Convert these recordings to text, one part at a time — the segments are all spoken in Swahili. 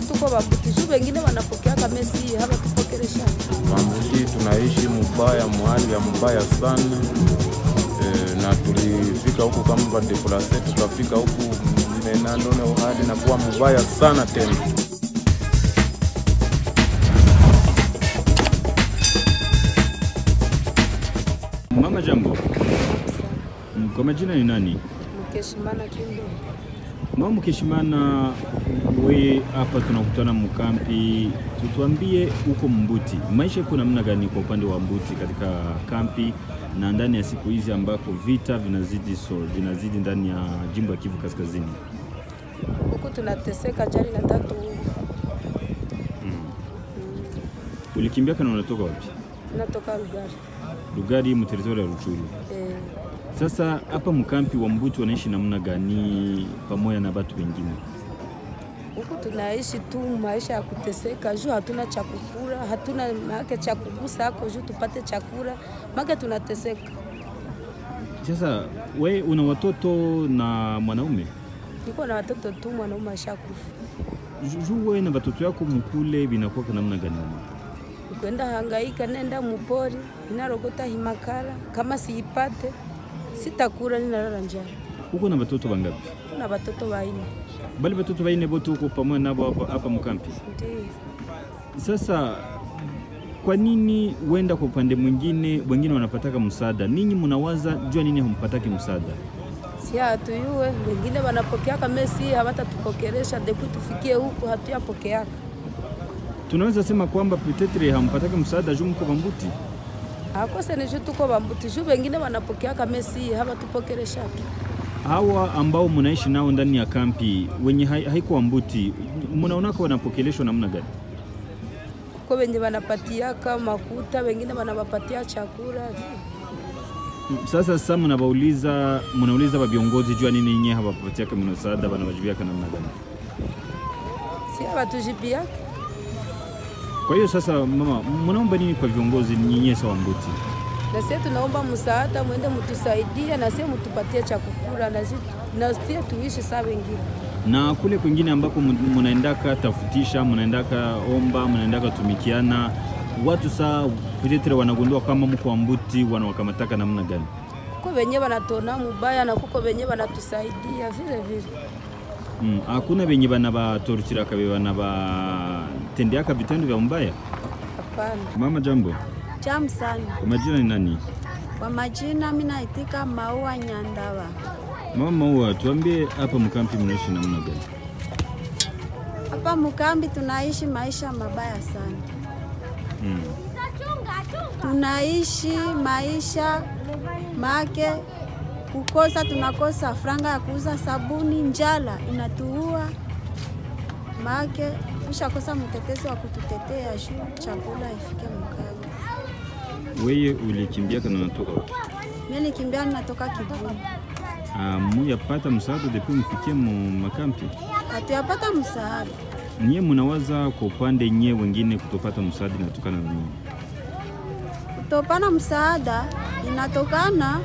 vitu kwa babukizu, wengine wanapokea kama si hapa tupokelesha. Mamuji tunaishi mubaya, mahali ya mubaya sana. Na tulifika huku kama bandeplase, tukafika huku menandone uhali na kuwa mubaya sana tena. Mama jambo. Kwa majina ni nani? Mukeshimana Kindo. Mama Mukeshimana, wewe hapa tunakutana mkampi, tutuambie huko Mbuti. Maisha kuna namna gani kwa upande wa Mbuti katika kampi na ndani ya siku hizi ambako vita vinazidi ndani ya jimbo la Kivu Kaskazini? Huko tunateseka jari na tatu. Ulikimbia kana unatoka wapi? Natoka Lugari. Lugari mu territoire ya Rutshuru. Sasa hapa mkampi wa Mbuti wanaishi namna gani pamoja na watu wengine? Huko tunaishi tu maisha ya kuteseka, juu hatuna chakula, hatuna hata cha kugusa hapo juu tupate chakula, maana tunateseka. Sasa wewe una watoto na mwanaume? Niko na watoto tu, mwanaume ashakufa. Juu wewe na watoto wako mkule binakuwa namna gani? Kwenda hangaika, nenda mupori, inarogota himakala, kama siipate sitakula ninalala njaa. Uko na watoto wangapi? Na watoto wanne. Bali watoto wanne bote uko pamoja nao hapa mkampi? Ndiyo. Sasa kwa nini wenda kwa upande mwingine wengine wanapataka msaada? Ninyi mnawaza jua nini hampataki msaada? Si hatuyue, wengine wanapokea kama si hawatatupokelesha ndipo tufikie huko hatuyapokeaka. Tunaweza sema kwamba petetre hampataka msaada juu mko Mbuti. Hakosa ni juu tuko Mbuti, juu wengine wanapokea kama si hawatupokelesha. Hawa ambao mnaishi nao ndani ya kampi wenye haiko Mbuti, mnaona kwa wanapokeleshwa namna gani? Kwa wenye wanapatia kama makuta, wengine wanawapatia chakula. Sasa mnauliza ba viongozi jua nini yenyewe hawapatia kama msaada, wanawajibia kana namna gani? Si hawatujibia. Kwa hiyo sasa mama, mnaomba nini kwa viongozi nyenyesa wa Mbuti? Na sisi tunaomba msaada, muende mtusaidie na sisi mtupatie cha kukula na sisi tuishi saa wengine. Na kule kwingine ambako mnaendaka tafutisha, mnaendaka omba, mnaendaka tumikiana, watu saa petetre wanagundua kama mko wa Mbuti wanawakamataka namna gani? Kwa wenyewe wanatona mubaya na kuko wenyewe wanatusaidia vile vile. Hakuna wenye banabatorchira kabe banabatendeaka vitendo vya mbaya. Hapana. Mama jambo. Jambo sana. Kwa majina ni nani? Kwa majina mimi naitika Maua Nyandawa. Mama Maua, tuambie hapa mkampi mnaishi namna gani? Hapa mkambi tunaishi maisha mabaya sana. Tunaishi maisha make kukosa, tunakosa franga ya kuuza sabuni, njala inatuua, make ushakosa mtetezi wa kututetea juu chakula ifike mkazi. Wewe ulikimbia kana unatoka wapi? Mimi nilikimbia natoka Kivu. Muyapata msaada depo mfikie mkampi? Hatuyapata msaada. Nyie mnawaza kwa upande nyie wengine kutopata msaada inatokana na nini? Kutopana msaada inatokana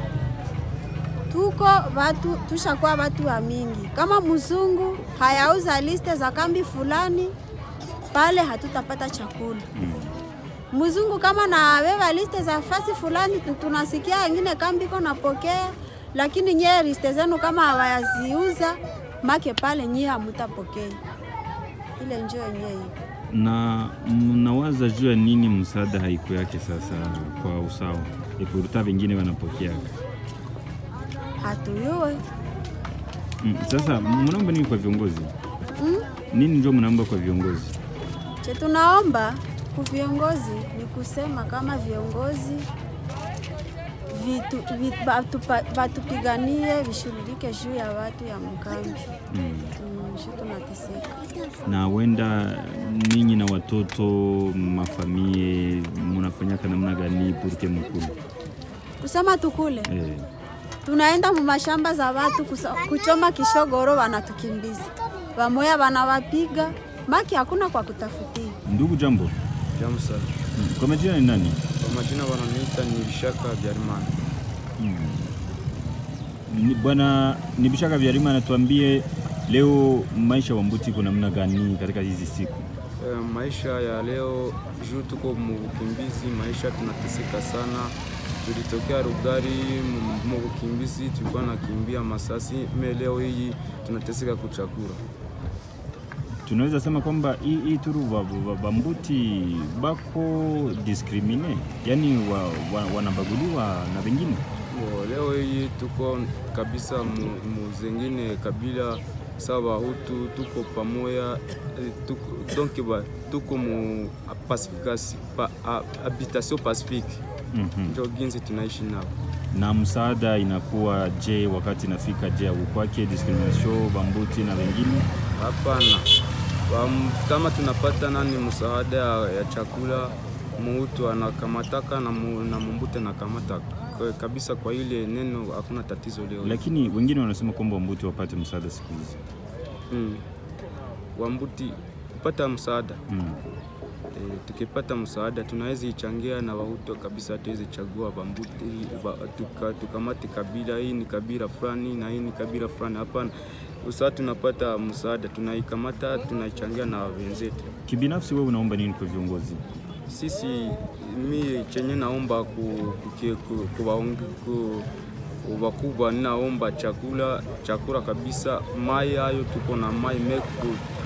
tuko watu, tushakuwa watu wa mingi. Kama mzungu hayauza liste za kambi fulani, pale hatutapata chakula. Mzungu kama na beba liste za fasi fulani, tunasikia wengine kambi iko napokea, lakini nyie liste zenu kama hawaziuza, make pale nyie hamtapokea. Ile njoo yenyewe. Na mnawaza jua nini msaada haiko yake sasa kwa usawa? Ikuruta wengine wanapokea. Hatuyue. Sasa mnaomba nini kwa viongozi? Nini ndio mnaomba kwa viongozi? Je, tunaomba kwa viongozi ni kusema kama viongozi batupiganie vishughulike juu ya watu ya mkambi. Na wenda ninyi na watoto mafamilie mnafanya kana namna gani purke mkule? Kusema tukule. Tunaenda mumashamba za watu kuchoma kishogoro, wanatukimbiza. Wamoya wanawapiga, maki hakuna kwa kutafutia. Ndugu jambo. Jambo sana. Kwa majina ni nani? Kwa majina wananiita Nibishaka Byarimana. Bwana Nibishaka Byarimana, tuambie Leo maisha wambutiku namna gani katika hizi siku? Maisha ya leo juu tuko mukimbizi, maisha tunateseka sana. Tulitokea Rugari mukimbizi, tulikuwa nakimbia masasi, leo hii tunateseka kuchakura. Tunaweza sema kwamba hii turu wambuti bako discrimine, yani wanabaguliwa na wengine. Leo hii tuko kabisa muzengine kabila sawa hutu, tuko pamoja, tuko mu habitation pacifique. Ndio ginzi tunaishi nao. Na msaada inakuwa je wakati nafika je ukwake discrimination wambuti na wengine? Hapana. Kama tunapata nani msaada ya chakula, mtu anakamataka na mumbuti anakamataka. Kabisa kwa ile neno hakuna tatizo leo. Lakini wengine wanasema kwamba wambuti wapate msaada siku hizi. Wambuti kupata msaada. Tukipata msaada tunaweza ichangia na wahutu kabisa, tuweze chagua wambuti tukamate kabila hii ni kabila fulani na hii ni kabila fulani. Hapana. Usa tunapata msaada tunaikamata tunaichangia na wenzetu. Kibinafsi wewe unaomba nini kwa viongozi? Sisi mimi chenye naomba kubwa naomba chakula kabisa, mai hayo tuko na mai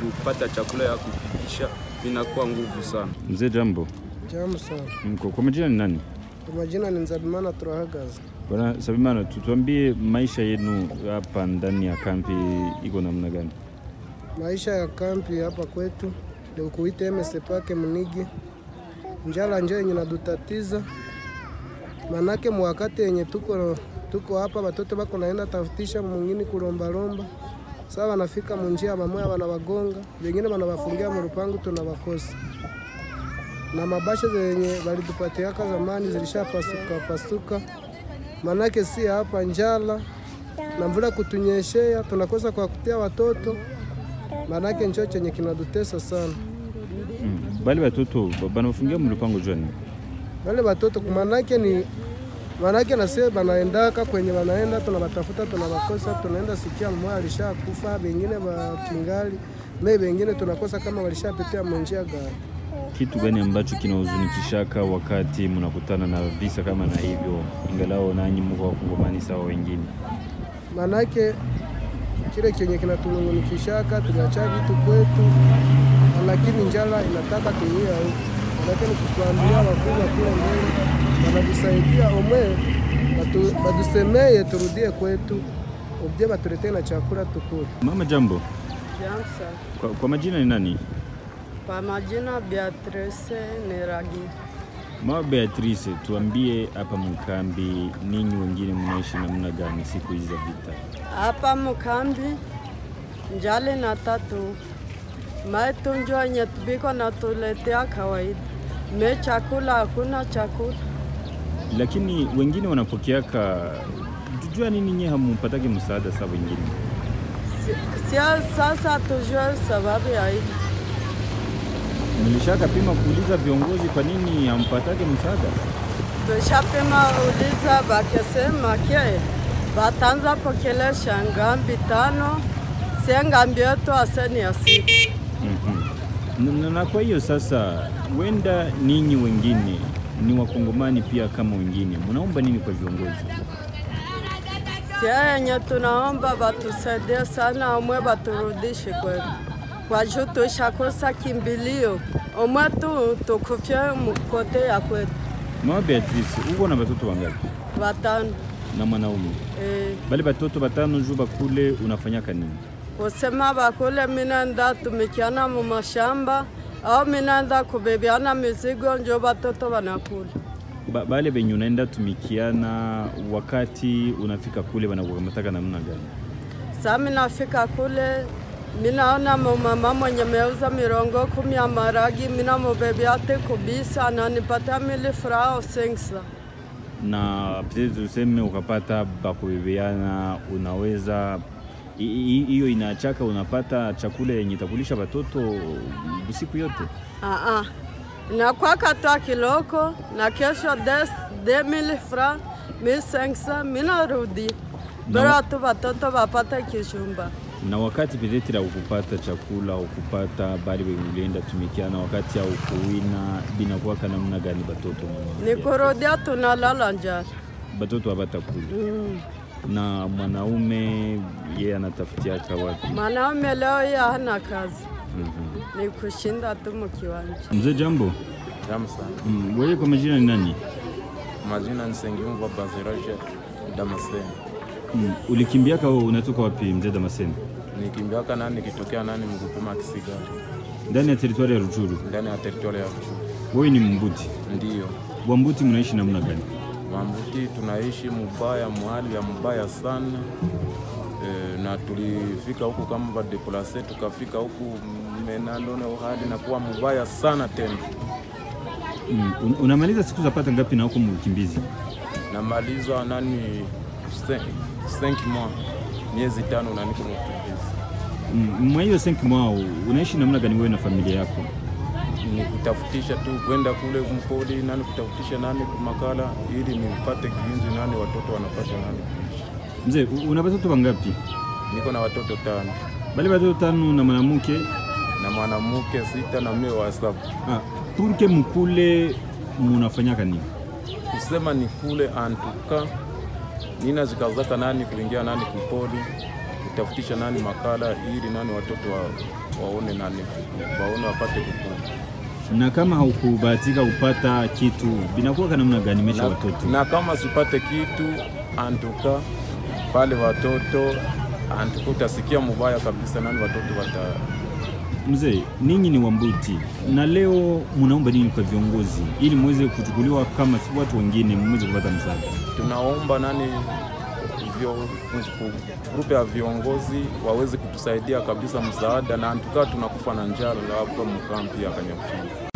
kupata chakula ya kufikisha inakuwa nguvu sana. Mzee jambo. Jambo sana. Mko kwa majina ni nani? Kwa majina ni Nzabimana Turahagaza. Bwana Sabimana, tutuambie maisha yenu hapa ndani ya kampi iko namna gani? Maisha ya kampi hapa kwetu ndio kuite MSPake Munigi. Njala njoo yenye nadutatiza. Manake mwakati yenye tuko hapa watoto bako naenda tafutisha mwingine kulomba. Sasa wanafika munjia mamoya wanawagonga, wengine wanawafungia mrupango tunawakosa. Na mabasha zenye walitupatia zamani zilishapasuka. Manake si hapa njala na mvula kutunyeshea tunakosa kwa kutia watoto. Manake njoo chenye kinadutesa sana. Bali watoto banafungia mlipango jana. Wale watoto manake ni manake nasema banaendaka kwenye wanaenda tunabatafuta tunabakosa, tunaenda sikia mmoja alishakufa, wengine wakingali, wengine tunakosa kama walishapitia njia gani. Kitu gani ambacho kinahuzunikishaka wakati mnakutana na visa kama na hivyo ingalao nanyi mko wakongomani sawa wengine? Manake kile chenye kinatuhuzunikishaka tunacha vitu kwetu, lakini njala inataka kuiua huko. Lakini kutuambia wakubwa kule mbele wanatusaidia omwe batusemeye turudie kwetu obje batuletee na chakula tukule. Mama jambo. Jamsa. Kwa majina ni nani? Kwa majina Beatrice Neragi. Mama Beatrice, tuambie hapa mkambi ninyi wengine mnaishi namna gani siku hizi za vita? Hapa mkambi njale na tatu. Maetunjo anyatubiko na tuletea kawaida. Me chakula hakuna chakula. Lakini wengine wanapokeaka tujua nini nye hampataki msaada sawa wengine. Sasa tujua sababu ya hili. Nilishaka pima kuuliza viongozi kwa nini hampataki msaada? Tulishapima uliza bakisema kile batanza pokelesha ngambi 5 sengambi yetu aseni ya 6. Na kwa hiyo sasa wenda ninyi wengine ni wakongomani pia kama wengine, mnaomba nini kwa viongozi? Sasa tunaomba batusaidie sana omwe baturudishe kwetu. Kwa juu tushakosa kimbilio, omwe tu tukufia mkote ya kwetu. Mama Beatrice, uko na watoto wangapi? 5. Na mwanaume? Bali watoto 5 juba kule unafanya nini? Kusema bakule minenda tumikiana mumashamba au minenda kubebiana mizigo njo batoto wanakula. Bale benye unaenda tumikiana wakati unafika kule wanakukamataka namna gani? Sasa minafika kule minaona mama mwenye ameuza mirongo 10 ya maragi, minamubebia ate kubisa ananipatia 1000 francs. Na pili tuseme ukapata bakubebiana unaweza hiyo inachaka unapata chakula yenye itakulisha watoto usiku yote. Na kwa kata kiloko na kesho 2000 francs, 1500 minarudi. Bora tu watoto wapata kishumba. na wakati bideti la ukupata chakula, ukupata bali ulienda tumikia, na wakati ya ukuwina binakuwa kana muna gani batoto mama? Nikorodea tunalala njaa. Batoto habatakula. Na mwanaume yeye anatafutia kawapi? Mwanaume leo yeye hana kazi. Ni kushinda tu mkiwanja. Mzee jambo? Jambo sana. Wewe kwa majina ni nani? Majina ni Sengimu wa Baziraje Damascene. Ulikimbia kwa unatoka wapi mzee Damascene? Nikimbia kwa nani nikitokea nani mkupuma Kisigari. Ndani ya teritori ya Rutshuru. Ndani ya teritori ya Rutshuru. Wewe ni Mbuti? Ndio. Wambuti mnaishi namna gani? Wambuti tunaishi mubaya, muhali ya mubaya sana. Na tulifika huku kama badeplase, tukafika huku menandone uhali na kuwa mubaya sana tena. Unamaliza siku zapata ngapi na huko mkimbizi? Namaliza nani 5 mois, miezi 5 na niko mkimbizi. Mwa hiyo 5 mois unaishi namna gani wewe na familia yako? Ni kutafutisha tu kwenda kule mpoli nani kutafutisha nani kumakala ili nipate kiinzi nani watoto wanapata nani. Mzee, una watoto wangapi? Niko na watoto 5. Bali watoto 5 na mwanamke? Na mwanamke 6 na mume wa 7. Ah, turke mkule mnafanya nini? Kusema ni kule antuka. Nina zikazaka nani kuingia nani kupoli, kutafutisha nani makala ili nani watoto waone nani waone wapate kupona. Na kama haukubahatika upata kitu, binakuwa kana namna gani mesha watoto? Na kama sipate kitu antuka pale watoto utasikia mubaya kabisa nani watoto wata. Mzee, ninyi ni Wambuti na leo mnaomba nini kwa viongozi ili muweze kuchukuliwa kama si watu wengine muweze kupata msaada? Tunaomba nani grupu ya viongozi waweze kutusaidia kabisa msaada na antukaa tunakufa na njaa hapo mkampi ya Kanyamuchini.